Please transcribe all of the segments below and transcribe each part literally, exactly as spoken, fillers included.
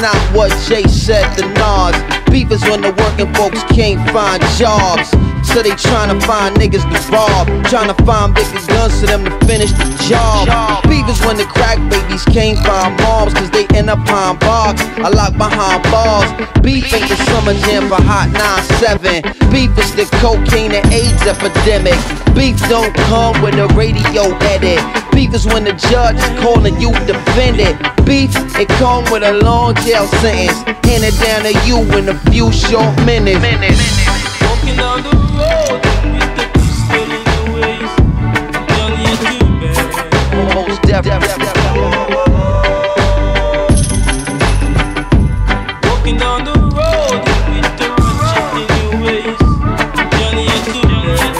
not what Jay said, the Nas. Beef is when the working folks can't find jobs, so they tryna find niggas to rob, tryna find bigger guns to them to finish the job. Beef is when the crack babies can't find moms, cause they end up on box, I lock behind bars. Beef ain't the summer jam for hot nine seven. Beef is the cocaine and AIDS epidemic. Beef don't come with a radio edit. Beef is when the judge is calling you defendant. Beef, it come with a long jail sentence, handed down to you in a few short minutes. Walking down the road with the pistol in the waist, young and too bad. Mos Def. Walking down the road with the ratchet in the waist, young and too bad.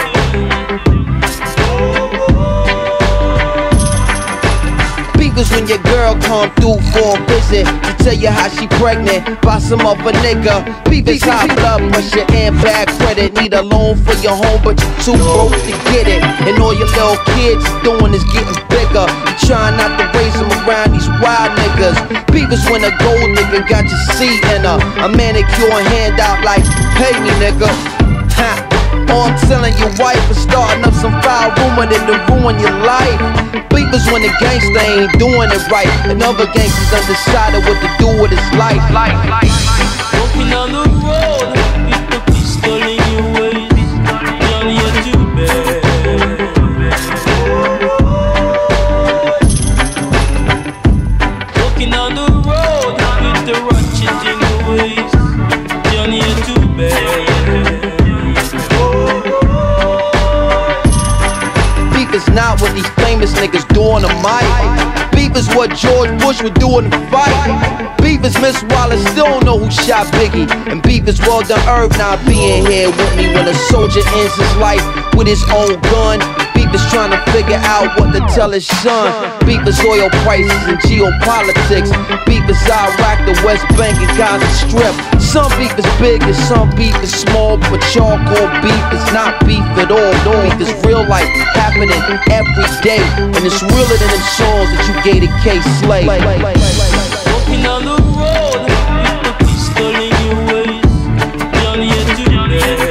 Beef is when your girl come through for a visit to tell you how she pregnant by some other nigga. Beef is high blood pressure and bad credit. Need a loan for your home, but you're too broke to get it. And all your little kids doing is getting bigger. You trying not to raise them around these wild niggas. Beef is when a gold nigga got your seed in her, a manicure and hand out like, pay me nigga. Ha. Or I'm telling your wife is starting up some foul rumor that'll ruin your life. Beef is when the gangsta ain't doing it right, and other gangsters undecided what to do with his life. Walking on the road with the pistol in your waist, girl, you're too bad. Walking on the road with the ratchet in your waist, girl, you're too bad. Beef is not what these famous niggas doing the mic. Beef is what George Bush would do in the fight. Beef is Miss Wallace still don't know who shot Biggie. And beef is well done Herb not being here with me when a soldier ends his life with his own gun. Beef is trying to figure out what to tell his son. Beef is oil prices and geopolitics. Beef is Iraq, the West Bank and Gaza Strip. Some beef is big and some beef is small, but charcoal beef is not beef at all. No, beef is real life happening every day, and it's realer than the songs that you gave to K-Slay. Walking on the road with the pistol in your waist, girl, you're too bad.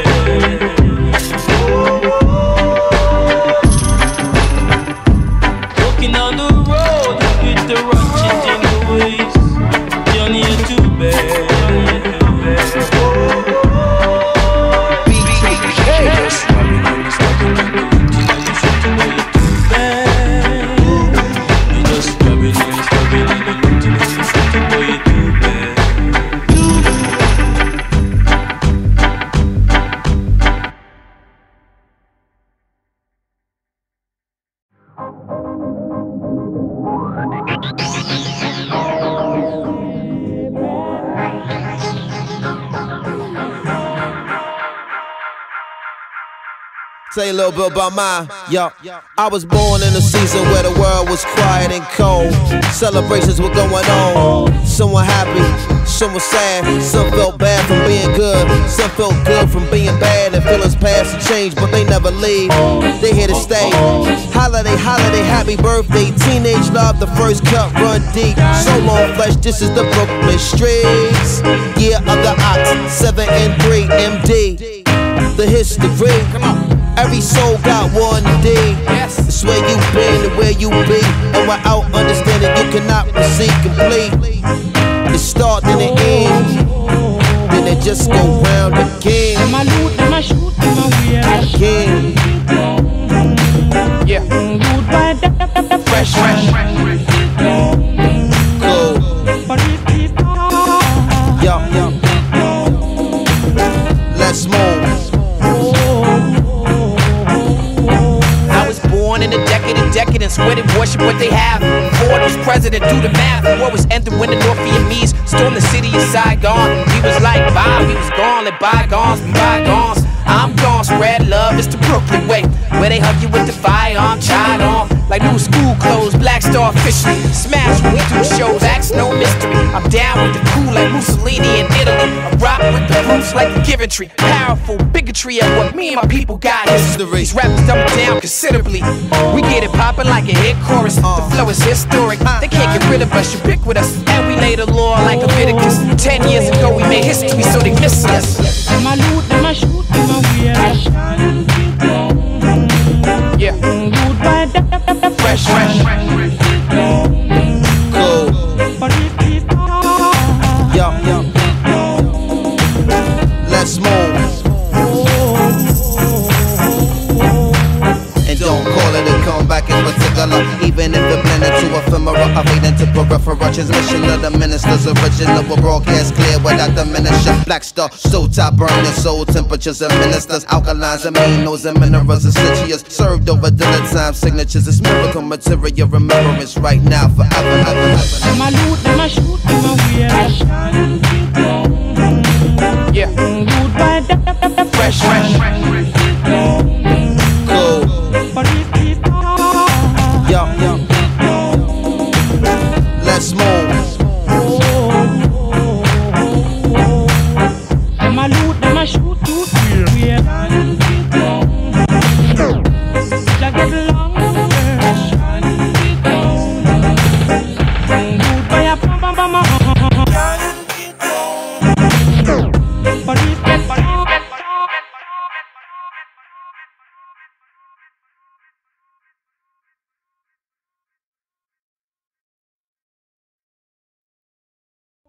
On the road with the ratchet in the waist, girl, you're too bad. B T K. You just grab it and stuck it in the loot and it's something where you're too bad. Too bad. Tell you a little bit about mine, yo. I was born in a season where the world was quiet and cold. Celebrations were going on. Some were happy, some were sad. Some felt bad from being good, some felt good from being bad. And feelings pass and change, but they never leave. They here to stay. Holiday, holiday, happy birthday. Teenage love, the first cup run deep. So long flesh, this is the Brooklyn streets. Year of the ox, seven and three, M D. The history. Come on. Every soul got one day. Yes. It's where you been and where you be, and without understanding you cannot proceed complete. It start and it end, then it just go round again. Again. Yeah. Fresh, fresh, fresh, fresh. Cool. Yup, yup. Let's move. In the decadent, decadence where they worship what they have. Ford was president, do the math. War was ended when the North Vietnamese stormed the city of Saigon. We was like, bye, we was gone, let bygones be bygones. I'm gone, spread love, it's the Brooklyn way, where they hug you with the firearm, chide on, like new school clothes, Black Star officially. Smash, we do shows, acts no mystery. I'm down with the cool like Mussolini in Italy. I rock with the roots It's like a giventry, powerful bigotry at what me and my people got. These rappers dumbed down considerably. We get it poppin' like a hit chorus. The flow is historic. They can't get rid of us, ubiquitous. And we lay the law like Leviticus. Ten years ago we made history, so they miss us. Yeah. Fresh, fresh, fresh. Cool. Yo, yo. Let's move. And don't call it a comeback in particular. Even if the blend into ephemeral, I fade into peripheral transmission of the minister's original. Will broadcast clear without diminishing. Black Star, so top burning soul temperatures and ministers. Alkalines, aminos, and minerals, essentials. Served over dinner time signatures. It's miracle material remembrance right now, forever. Am I loot? Am I shoot? Am I weird? Yeah. Fresh, fresh, fresh, fresh. Cool. Yo, yo. Let's move. Am I loot? Am I shoot?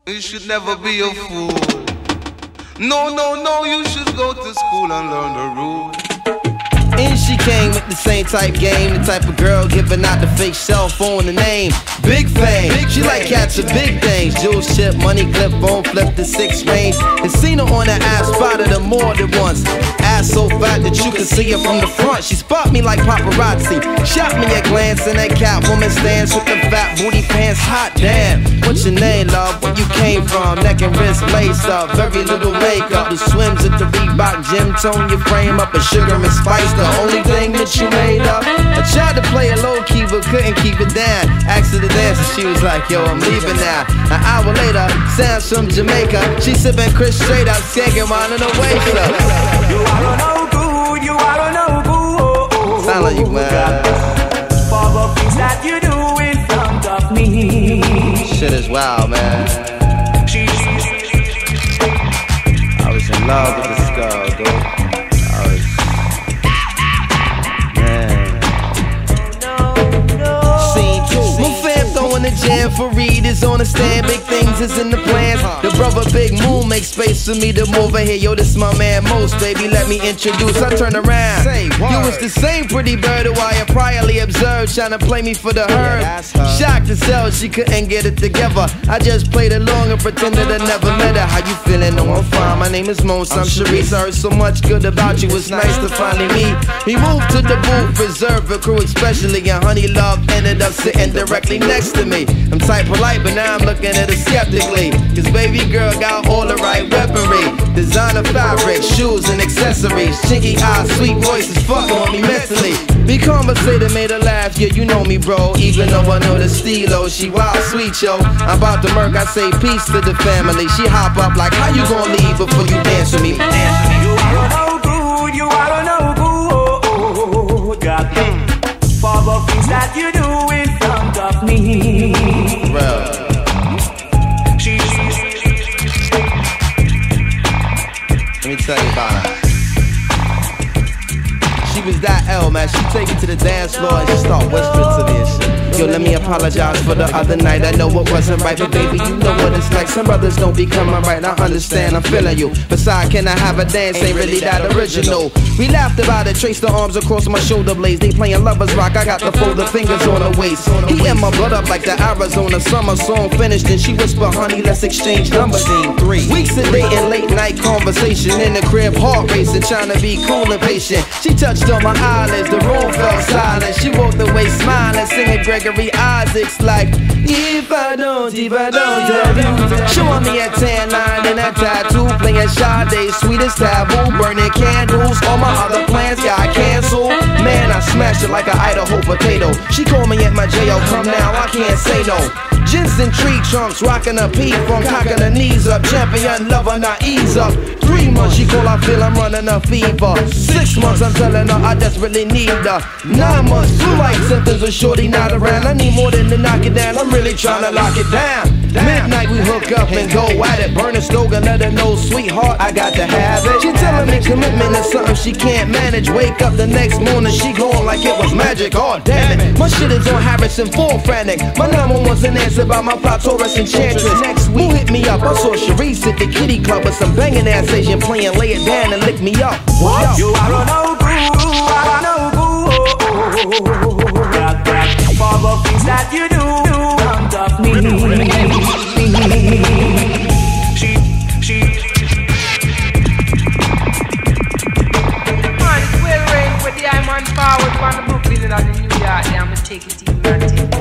You should never be a fool. No, no, no, you should go to school and learn the rules. And she came with the same type game. The type of girl giving out the fake cell phone, the name Big Fame. She like catching big things. Jewel chip, money clip, bone flip, the six range. And seen her on the app, spotted her more than once. Ass so fat that you can see her from the front. She spot me like paparazzi. Shot me a glance in that cat woman stands with the fat booty pants. Hot damn. What's your name, love? Where you came from? Neck and wrist laced up. Very little makeup. Who swims at the Reebok gym? Tone your frame up. A sugar and spice. The only thing that you made up. I tried to play it low key but couldn't keep it down. Asked her to dance and she was like, yo, I'm leaving now. An hour later, Sam's from Jamaica. She sipping Chris straight out, skanking mine in a waist up. You are a no good, you are a no good. Sound like you, man. For the things that you do in front of me. Shit is wild, man. I was in love with this girl, dude. I was. In the jam for readers on the stand, big things is in the plans. The brother Big Moon makes space for me to move in here. Yo, this my man Mos, baby, let me introduce. I turn around, yo, it's the same pretty bird who I had priorly observed, trying to play me for the herd. Shocked as hell, she couldn't get it together. I just played along and pretended I never met her. How you feeling? No, I'm fine, my name is Mos, I'm Sharice. I heard so much good about you, it's nice to finally meet. He moved to the booth, reserved for crew especially, and Honey Love ended up sitting directly next to me. I'm tight polite, but now I'm looking at her skeptically. Cause baby girl got all the right weaponry. Designer fabric, shoes and accessories. Chinky eyes, sweet voices, fuck on me mentally. We conversated, made her laugh, yeah, you know me, bro. Even though I know the steelo, she wild sweet, yo. I'm about to murk, I say peace to the family. She hop up like, how you gonna leave before you dance with me? Dance with me. You are no good, you are no good. Got me for the things that you do in front of me. Let me tell you about her. She was that L, man. She take me to the dance floor and she start whispering to me and shit. Yo, let me apologize for the other night. I know it wasn't right, but baby, you know what it's like. Some brothers don't be coming right. I understand, I'm feeling you. Besides, can I have a dance? Ain't really that original. We laughed about it, traced the arms across my shoulder blades. They playing lovers rock, I got to fold the fingers on her waist. He and my blood up like the Arizona summer song finished. And she whispered, honey, let's exchange numbers. Three weeks of dating, late night conversation. In the crib, heart racing, trying to be cool and patient. She touched on my eyelids, the room fell silent. She walked away smiling, singing Gregory Isaacs like, if I don't, if I don't tell you. She want me a tan line and a tattoo, playing Sade's sweetest taboo, burning candles. All my other plans got canceled. Man, I smashed just like an Idaho potato. She called me at my J O, come now, I can't say no. Jensen tree trunks, rockin' a pee from cockin' her knees up. Champion lover, not ease up. Three months, she call, I feel I'm running a fever. Six months, I'm telling her I desperately need her. Nine months, flu-like symptoms of shorty not around. I need more than to knock it down, I'm really trying to lock it down. Midnight we hook up and go at it. Burn a stove and let her know, sweetheart, I got to have it. She telling me commitment is something she can't manage. Wake up the next morning, she going like it was magic. Oh damn it, my shit is on Harrison, full frantic. My nine one one's an answer by my plot, Taurus Enchantress. Next week, who hit me up? I saw Sharice at the kitty club with some banging ass Asian playing. Lay it down and lick me up. What? Yo, I don't know, boo, I don't know, boo. Got that of all the things that you do. Take it deep, man. Take it deep.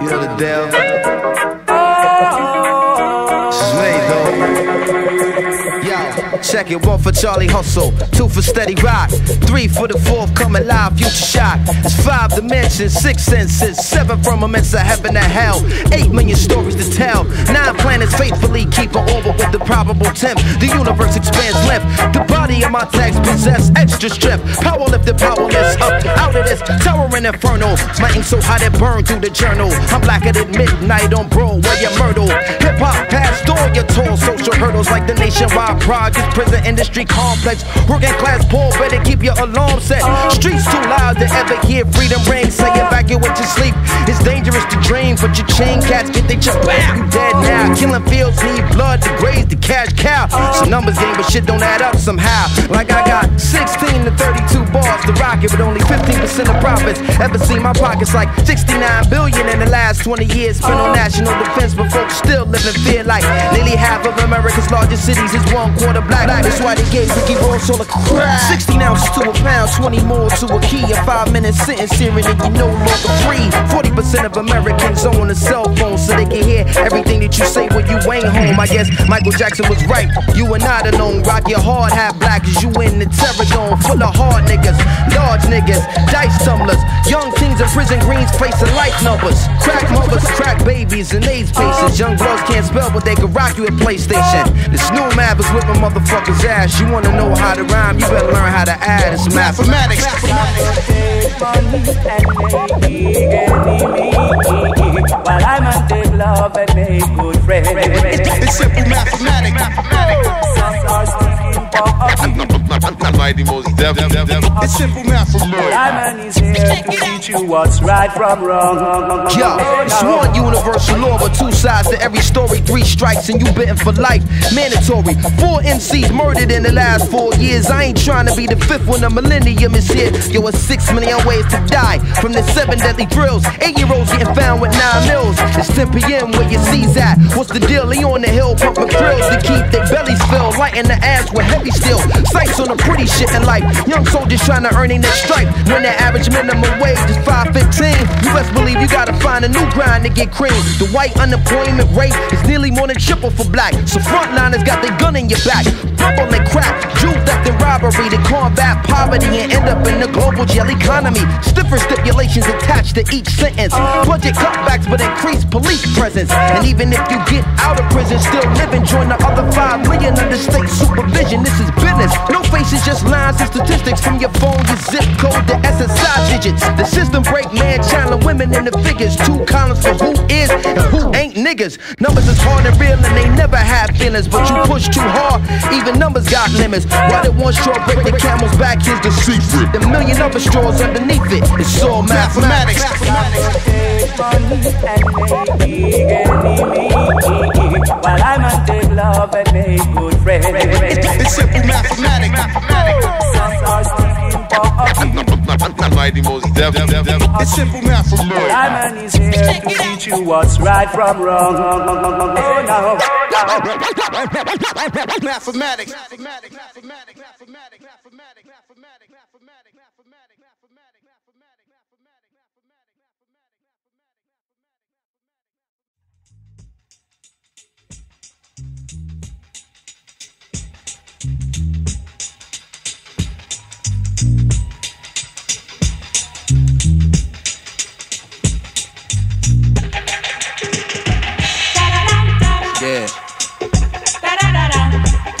You know the devil. Check it, one for Charlie Hustle, two for Steady Rock, three for the fourth coming live, Future Shock. It's five dimensions, six senses, seven firmaments of heaven and hell, eight million stories to tell, nine planets faithfully keep an orbit with the probable temp. The universe expands left, the body of my tags possess extra strength, power lifted, powerless, up out of this towering inferno. My ink so hot it burned through the journal. I'm blacker than midnight on Broadway and Myrtle. Hip hop passed all your tall social hurdles like the nationwide project. Prison industry complex, working class poor, better keep your alarm set. Streets too loud to ever hear freedom ring. Say it back in what you sleep. It's dangerous to dream, but your chain cats get they chop. You dead now. Killing fields need blood to graze the cash cow. Some numbers game, but shit don't add up somehow. Like I got sixteen to thirty-two bars to rock it, but only fifteen percent of profits. Ever seen my pockets like sixty-nine billion in the last twenty years. Spent on national defense, but folks still living fear like nearly half of America's largest cities is one quarter black. That's why they gave Ricky Ross all the crap. Sixteen ounces to a pound, twenty more to a key. A five minute sentence hearing and you no longer free. Forty percent of Americans own a cell phone, so they can hear everything that you say when you ain't home. I guess Michael Jackson was right, you are not alone. Rock your hard hat black cause you in the terror zone. Full of hard niggas, large niggas, dice tumblers. Young kings in prison greens facing life numbers. Crack mothers, crack babies and AIDS patients. Young girls can't spell but they can rock you at PlayStation. This new map is whipping motherfuckers ass. You wanna know how to rhyme, you better learn how to add. It's mathematics. While I must take love and make good friends. It's simple mathematics. I'm writing Mos Def. It's simple mathematics. I'm is here to teach you what's right from wrong. Yo, it's one universal law, but two sides to every story. Three strikes and you bitten for life. Mandatory. Four M Cs murdered in the last four years. I ain't trying to be the fifth when the millennium is here. Yo, it's six million ways to die from the seven deadly thrills. Eight-year-olds getting found with nine mils. It's ten p m where your C's at. What's the deal? They on the hill pumping grills to keep their bellies filled. Lighting the ass with heavy steel. Sights on the pretty shit in life. Young soldiers trying to earn their next stripe when their average minimum wage is five fifteen. You best believe you gotta find a new grind to get cream. The white unemployment rate is nearly more than triple for black. So frontliners got their gun in your back. Bubble and crack, juke theft and robbery to combat poverty and end up in the global jail economy. Stiffer stipulations attached to each sentence. Budget cutbacks but increased police presence. And even if you get out of prison, still living, join the other five million under state supervision. This is business. No faces, just lines and statistics from your phone, your zip code, the S S I digits. The system break man, child and women in the figures. Two columns for who is and who ain't niggas. Numbers is hard and real and they never have feelings, but you push too hard. Even numbers got limits. Why did one straw break the camel's back? Here's the secret. The million other straws underneath it. It's all mathematics. While I must take love and make good friends. It's simple mathematics. I'm not writing most. Def, Def, Def. It's simple math for me. I'm an easy to teach you what's right from wrong. Oh, no. Mathematics.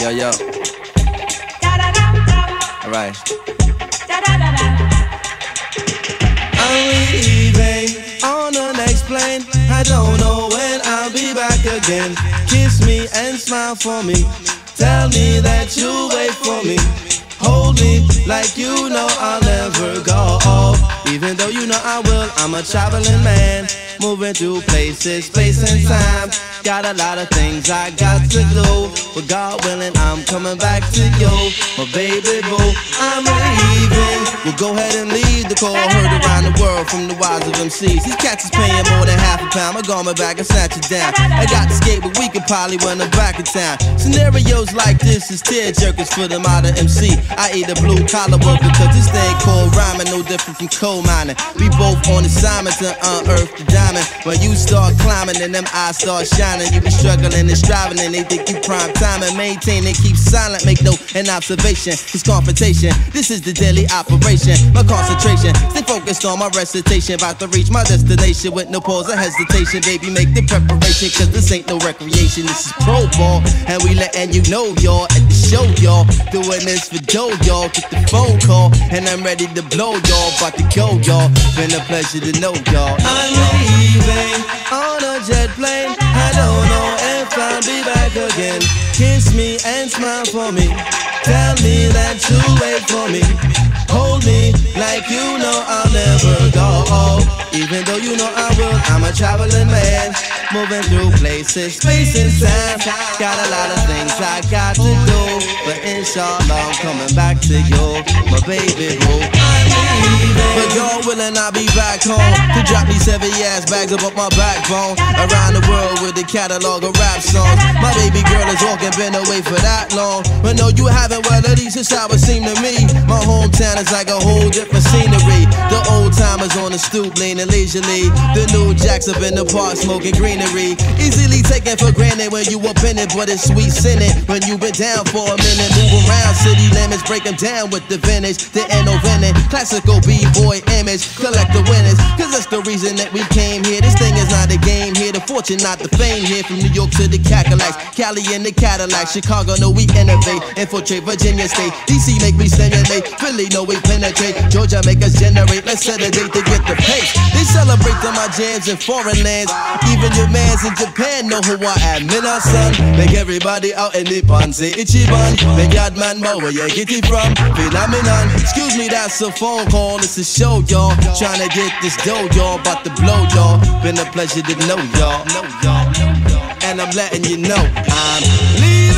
Yeah. Yo, yo. Alright. I'm leaving on the next plane. I don't know when I'll be back again. Kiss me and smile for me. Tell me that you wait for me. Hold me like you know I'll never go. Even though you know I will, I'm a traveling man. Moving through places, space and time. Got a lot of things I got to do, but God willing, I'm coming back to you. My baby boo, I'm leaving. Well, go ahead and leave the call. Heard around the world from the wise of M Cs. These cats is paying more than half a pound. My garment back and snatch it down. I got to skate, but we can probably run the back of town. Scenarios like this is tear jerkers for the modern M C. I eat a blue collar worker, cause this thing called rhyming no different from coal mining. We both on assignment to unearth the diamond. When you start climbing and them eyes start shining, you be struggling and striving and they think you prime time. And maintain and keep silent, make no an observation. It's confrontation, this is the daily operation. My concentration, stay focused on my recitation. About to reach my destination with no pause or hesitation. Baby, make the preparation, cause this ain't no recreation. This is pro ball, and we letting you know, y'all. At the show, y'all, doing this for dough, y'all. Get the phone call, and I'm ready to blow, y'all. About to go, y'all, been a pleasure to know, y'all. I'm leaving on a jet plane. I don't know if I'll be back again. Kiss me and smile for me. Tell me that you wait for me. Hold me like you know I'll never go. Even though you know I will, I'm a traveling man. Moving through places, space and time. Got a lot of things I got to do, but inshallah I'm coming back to you. My baby boo, I'm leaving. But God willing I'll be back home to drop these heavy ass bags up off my backbone. Around the world with the catalog of rap songs. My baby girl is walking, been away for that long. But no, you haven't, well at least it's how it seemed to me. My hometown is like a whole different scenery. The old timers on the stoop leaning leisurely. The new jacks up in the park smoking greenery. Easily taken for granted when you up in it, but it's sweet sinning when you been down for a minute. Move around city limits, break them down with the vintage. The end of winning, classical b-boy image. Collect the winners, cause that's the reason that we came here. This thing is not a game here, the fortune not the fame here. From New York to the Cadillacs, Cali and the Cadillacs, Chicago know we innovate. Infiltrate Virginia State, D C make me stimulate. Philly know we penetrate, Georgia make us generate. Let's set a date to get the pace. They celebrate to my jams in foreign lands. Even your mans in Japan know who I am. Minasan, make everybody out in Nippon say Ichiban. Make yard man know where you get it from. Phenomenon, excuse me, that's a phone call. It's a show, y'all. Trying to get this dough, y'all. About to blow, y'all. Been a pleasure to know, y'all. Know, y'all. And I'm letting you know I'm leaving.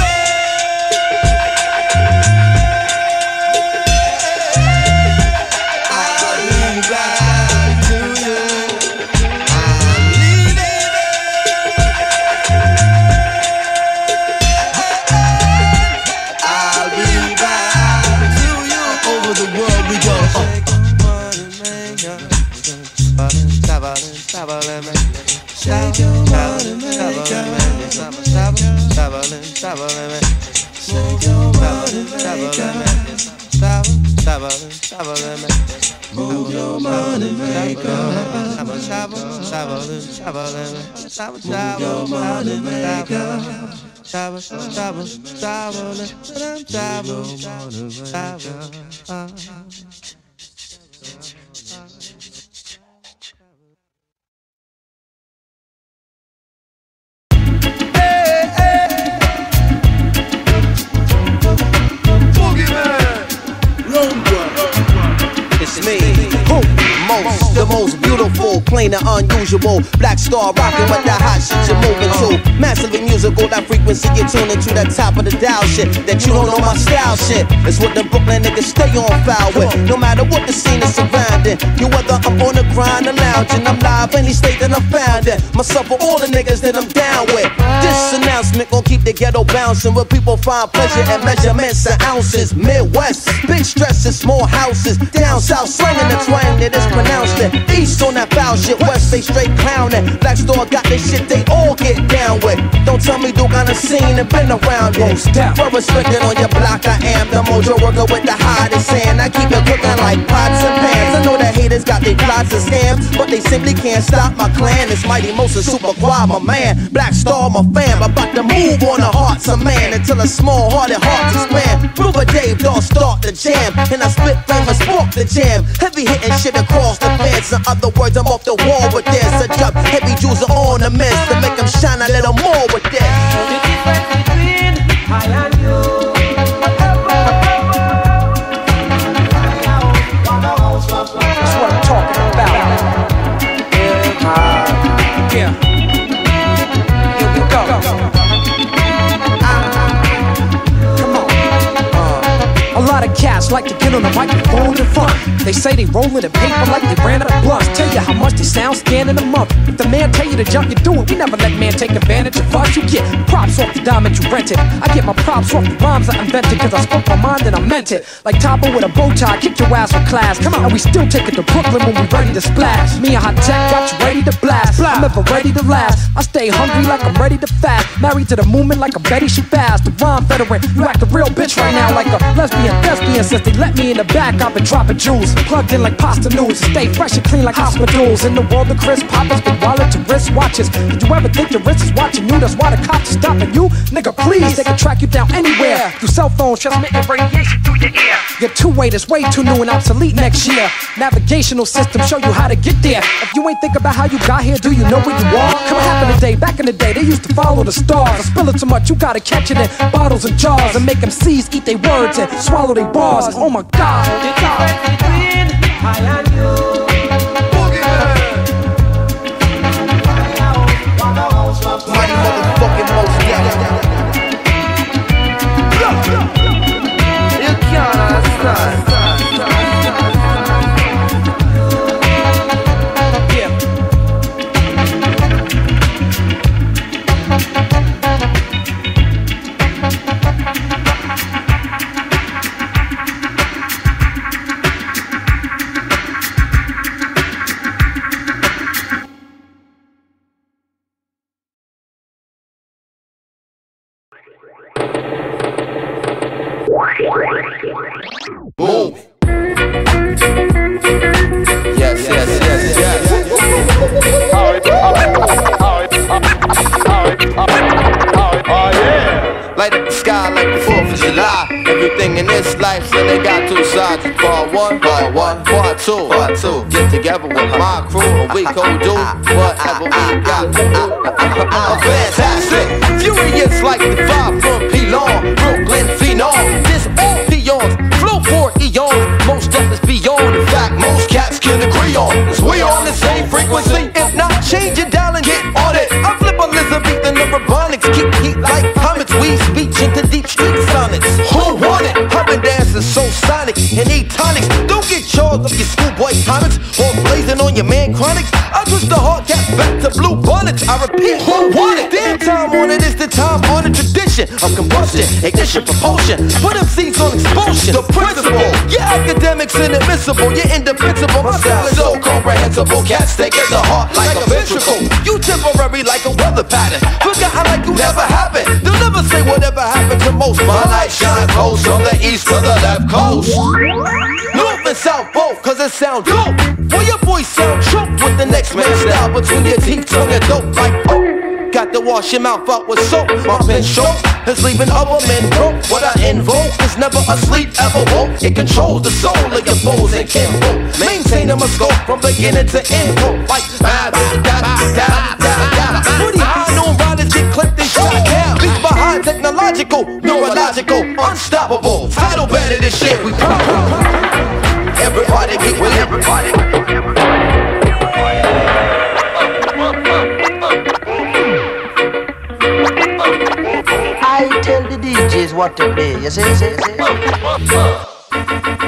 Move your money maker. Move your money maker. Travel, travel, travel, travel, travel. It's me, who, Mos, the most beautiful. beautiful, plain and unusual. Black Star rocking with that hot shit you're moving to. Massively musical, that frequency you're tuning to. That top of the dial shit, that you don't know my style shit. It's what the Brooklyn niggas stay on foul with. No matter what the scene is surrounding you, whether I'm on the grind or lounging, I'm live any state that I'm found in. Myself or all the niggas that I'm down with. This announcement gon' keep the ghetto bouncing, where people find pleasure and measurements and ounces. Midwest, big stresses, small houses. Down south, slanging the twang that is pronounced it. East on that foul shit, west they straight clowning. Black Star got this shit they all get down with. Don't tell me Duke on the scene and been around it. For respecting on your block, I am the mojo worker with the hottest hand. I keep it cooking like pots and pans. I know that haters got their plots and scams, but they simply can't stop my clan. It's Mighty Mosa, Super Quad, my man. Black Star, my fam. About to move on the hearts of man until a small-hearted heart expand. Prove a Dave Dawn start the jam, and I spit famous, spark the jam. Heavy hitting shit across the fence. In other words, I'm off the wall with this. I drop heavy jewels and ornaments to make them shine a little more with this. So the difference between I and you. That's what I'm talking about. Yeah. Here we go. Uh, come on. Uh, a lot of cats like to get on the microphone and front. They say they rollin' the paper like they ran out of blunts. Tell you how much they sound scanning a month. If the man tell you to jump, you do it. We never let man take advantage of us. You get props off the diamond you rented. I get my props off the rhymes I invented, cause I spoke my mind and I meant it. Like Topo with a bow tie, kick your ass for class. Come on, and we still take it to Brooklyn when we ready to splash. Me and Hot Tech got you ready to blast. I'm never ready to last. I stay hungry like I'm ready to fast. Married to the movement like a Betty, she fast. The rhyme veteran, you act a real bitch right now like a lesbian thespian. Since they let me in the back, I've been dropping jewels. Plugged in like pasta noodles, stay fresh and clean like hospitals. In the world of crisp poppers, the wallet to wrist watches. Did you ever think the wrist is watching you? That's why the cops are stopping you, nigga. Please, they can track you down anywhere through cell phones, transmitting radiation through your ear. Your two-way is way too new and obsolete next year. Navigational system show you how to get there. If you ain't think about how you got here, do you know where you are? Come happen today. Back in the day, they used to follow the stars. I spill it too much, you gotta catch it in bottles and jars and make them C's eat their words and swallow their bars. Oh my God. God. I and you. Mighty motherfucking Mos Def. You can't understand. Two. Part two. Get together with my crew and we gon' do whatever we got to do. I'm fantastic, furious like the vibe from P-Long, Brooklyn Phenom. This all peons, flow for eons. Most death is beyond the fact most cats can agree on. Cause we on the same frequency, if not change it down and get on it. I flip Elizabeth and the Robonics, keep heat like comets. We speech into deep street sonnets. Who want it? I've been dancing so sonic and etonics. Don't get charged up your schoolboy comics or blazing on your man chronics. I twist the hard cap back to blue bonnets. I repeat, who want it? Damn time on it is the time on the tradition of combustion, ignition, propulsion. Put up seats on expulsion. The principle, your academics inadmissible, you're indefensible. My style is so comprehensible. Cats take at the heart like a ventricle. You temporary like a weather pattern. Forgot like you never happened. They'll never say whatever happened to most. My light shines close on the east to the left coast, north and south both, cause it sound dope. Well, your voice sound choked with the next man's style between your teeth, tongue and dope. Like, oh, got to wash your mouth out with soap. My pen sharp is leaving other men broke. What I invoke is never asleep, ever woke. It controls the soul of your foes and kinfolk. Maintaining my scope from beginning to end. Like, da da da da da. Pretty high noon riders get clipped and shot down. Leave behind technological, neurological, unstoppable. Title better than shit we pop. Everybody get with everybody. Everybody. what it is, you see, you see, you see.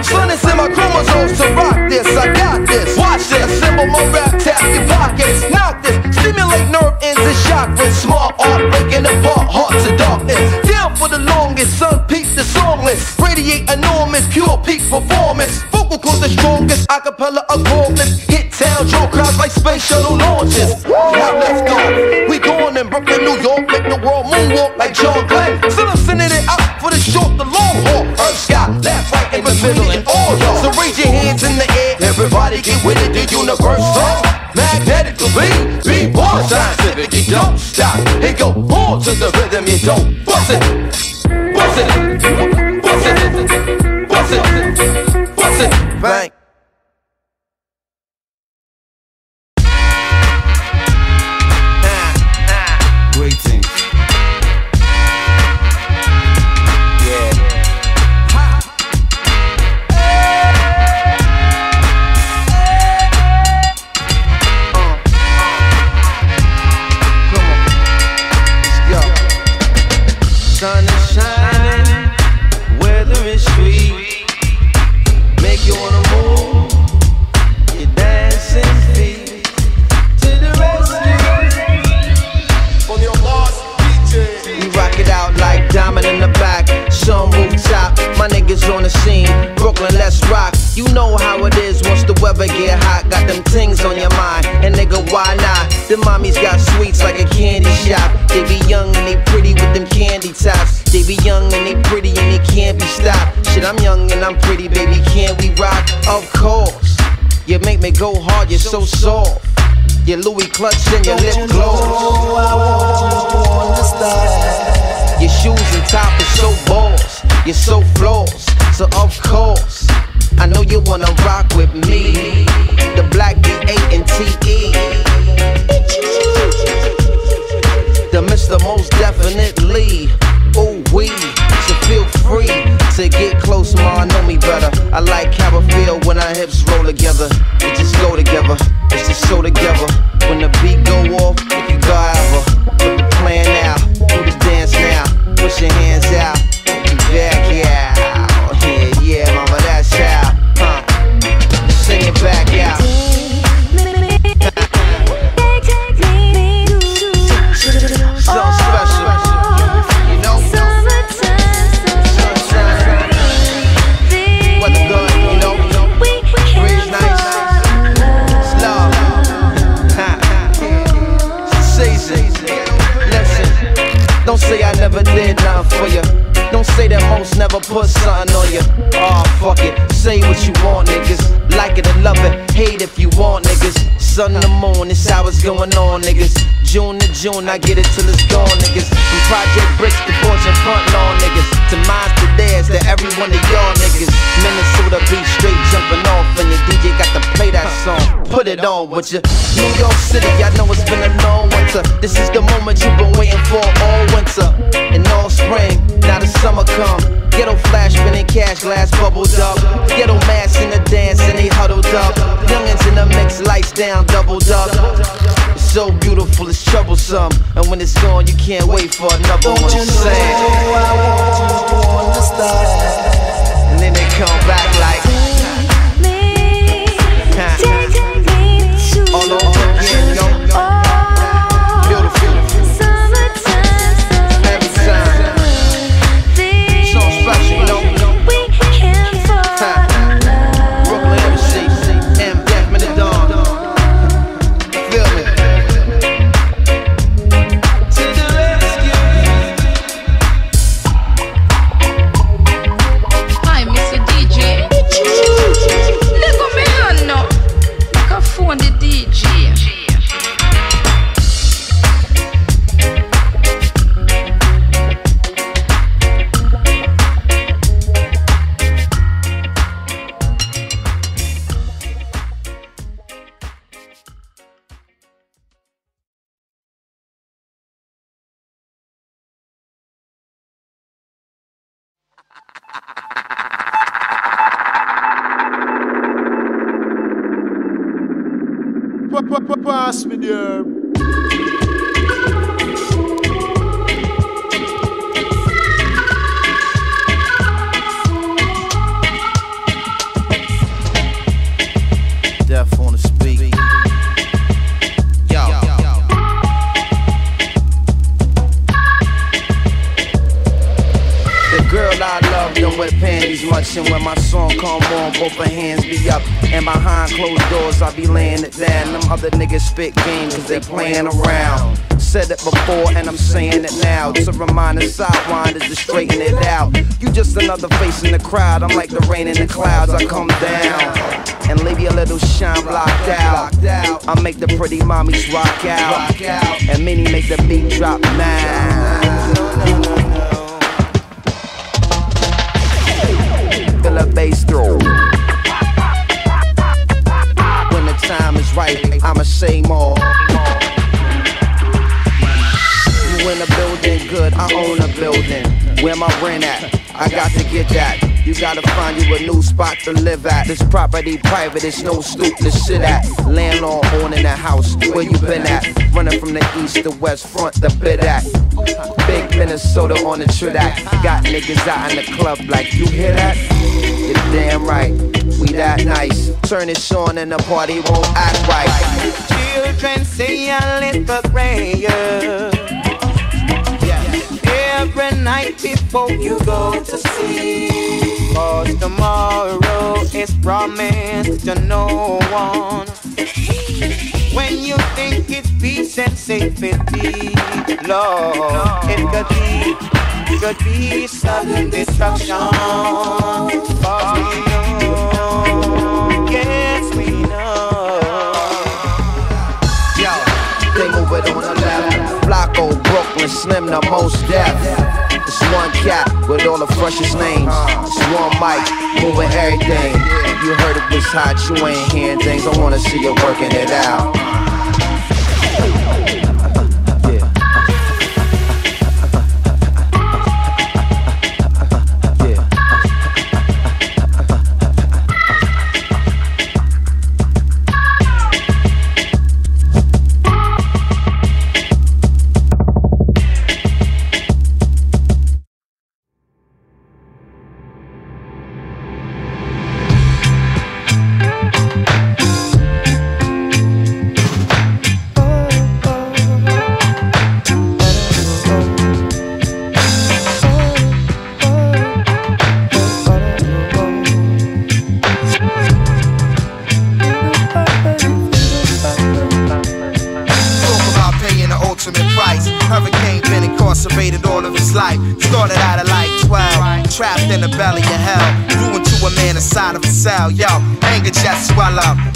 Slimness in my chromosomes to rock this, I got this. Watch this, assemble my rap, tap your pockets. Knock this, stimulate nerve ends and chakras. Smart art, breaking apart hearts of darkness. Down for the longest, sun peep the songless. Radiate enormous, pure peak performance. Vocal cords the strongest, acapella accordless. Hit town, draw crowds like space shuttle launches. Now let's go, we going in Brooklyn, New York. Make the world moonwalk like John Glenn. Still I'm sending it out for the short, the long haul. Earth, sky, left, right, in the middle, and all y'all. So raise your hands in the air, everybody get with it. The universe song, magnetic to be. Be born scientific, you don't stop. It go on to the rhythm, you don't bust it. Bust it, bust it, bust it, bust it. Bang. On the scene, Brooklyn, let's rock. You know how it is once the weather get hot. Got them things on your mind, and nigga, why not? The mommies got sweets like a candy shop. They be young and they pretty with them candy tops. They be young and they pretty and they can't be stopped. Shit, I'm young and I'm pretty, baby, can't we rock? Of course, you make me go hard, you're so soft. Your Louis clutch and your lip glows. Oh, I want you to stop. Your shoes and top is so balls, you're so flawless. So of course, I know you wanna rock with me. The black B A N T E, the Mister Most Definitely. Ooh wee, so feel free to get close, ma, know me better. I like how I feel when our hips roll together. It just go together, it's just so together. When the beat go off, if you got ever put the plan out, do the dance now, push your hands out, you back yeah. Never put something on you. Aw, oh, fuck it. Say what you want, niggas. Like it or love it. Hate if you want, niggas. Sun to moon, it's how it's going on, niggas. June to June, I get it till it's gone, niggas. From Project Bricks to Fortune Front Lawn, niggas. To mines to theirs, to every one of y'all, niggas. Minnesota beach straight jumping off, and your D J got to play that song. Put it on, would ya? New York City, I know it's been a long winter. This is the moment you've been waiting for all winter and all spring. Now the summer come. Ghetto flash spinning cash glass bubbled up. Ghetto mass in the dance and they huddled up. Youngins in the mix, lights down, doubled up. It's so beautiful, it's troublesome. And when it's gone, you can't wait for another one. Don't you know I want you on the stars? And then they come back like take me, all over again, yo. Pass me the herb. much, and when my song come on, both her hands be up. And behind closed doors, I be laying it down. Them other niggas spit game, cause they playing around. Said it before and I'm saying it now, to remind the sidewinders to straighten it out. You just another face in the crowd, I'm like the rain in the clouds. I come down and leave you a little shine blocked out. I make the pretty mommies rock out, and many make the beat drop now. Feel a bass through. When the time is right, I'ma say more. In a building, good, I own a building. Where my rent at? I got to get that. You gotta find you a new spot to live at. This property private, it's no stoop to sit at. Landlord owning a house, where you been at? Running from the east to west, front to bid at. Big Minnesota on the Tridac. Got niggas out in the club like, you hear that? You're damn right, we that nice. Turn it on and the party won't act right. Children say a little prayer every night before you go to sleep, 'cause tomorrow is promised to no one. When you think it's peace and safety, Lord, it could be, it could be sudden destruction. 'Cause we know, yes we know. Yo, they move it on the left, Flacco, Brooklyn, Slim, the Mos Def. It's one cat with all the freshest names. It's one mic, moving everything. You heard it was hot, you ain't hearing things. I wanna see you working it out.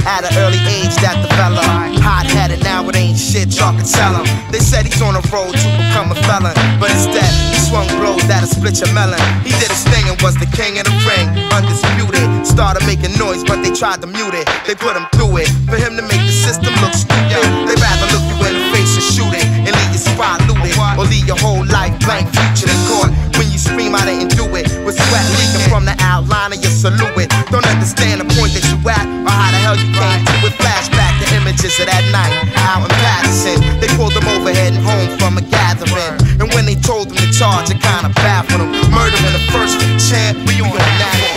At an early age that developed, hot-headed, now it ain't shit, y'all can tell him. They said he's on a road to become a felon, but instead, he swung blows that'll split your melon. He did his thing and was the king of the ring, undisputed. Started making noise, but they tried to mute it. They put him through it, for him to make the system look stupid. They'd rather look you in the face and shoot it, and leave your spot looted, or leave your whole life blank, future to court. When you scream, I didn't do it, with sweat leaking from the outline of your silhouette. Don't understand the point that you at, or how the hell you came to it. Flashback to images of that night out in Patterson. They pulled them over heading home from a gathering, and when they told them to charge, it kinda baffled them. Murdering the first chant, we on the night.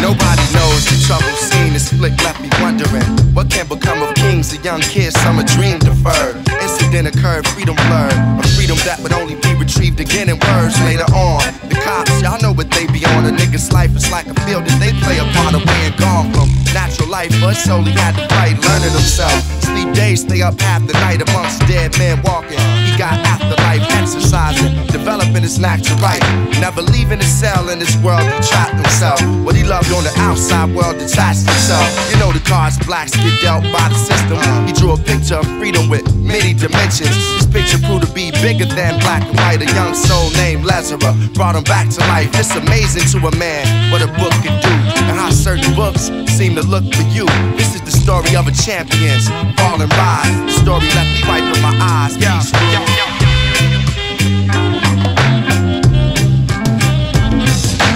Nobody knows the trouble seen. This flick left me wondering what can become of kings of young kids. Some a dream deferred. Incident occurred, freedom blurred. A freedom that would only be retrieved again in words later on. The cops, y'all know what they be on. A nigga's life is like a field that they play upon. Away and gone from natural life, but solely had to fight, learning himself. Sleep days, stay up half the night amongst dead men walking. He got afterlife, exercising, developing his natural right. Never leaving his cell in this world, he trapped himself. What he loved on the outside world detached himself. You know the cards blacks get dealt by the system. He drew a picture of freedom with many dimensions. His picture proved to be bigger than black and white. A young soul named Lazarus brought him back to life. It's amazing to a man what a book can do, and how certain books seem to look for you. This is the story of a champion's fall and rise. The story left me wiping my eyes. Yeah, yeah, yeah.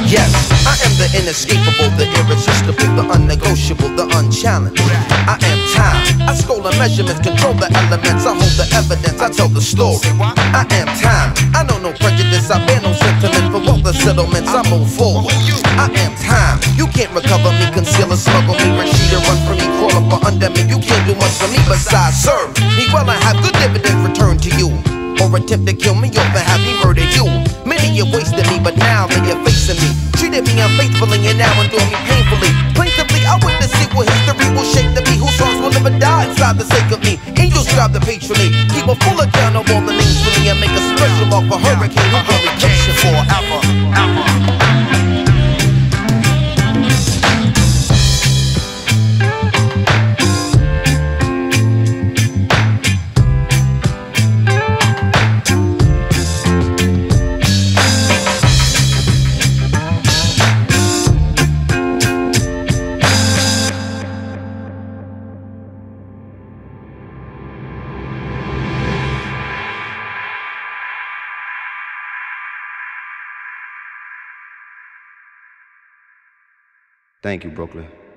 Yes, I am the inescapable, the irresistible, the unnegotiable, the unchallenged. I am time. I stole the measurements, control the elements. I hold the evidence, I tell the story. I am time. I know no prejudice, I bear no sentiment. For all the settlements, I move forward. I am time. You can't recover me, conceal or smuggle me. Rashida, run from me, crawl up or under me. You can't do much for me besides serve me. Well, I have good dividend returned to you. or attempt to kill me off and have me murder you. Many have wasted me, but now they are facing me. Treated me unfaithfully and now endured me painfully. Plaintively, I witness it where history will shape to be. Whose songs will never die inside the sake of me. Angels strive to patronize, keep a full account of all the names for me, and make a special off a hurricane who really catch it forever. Thank you, Brooklyn.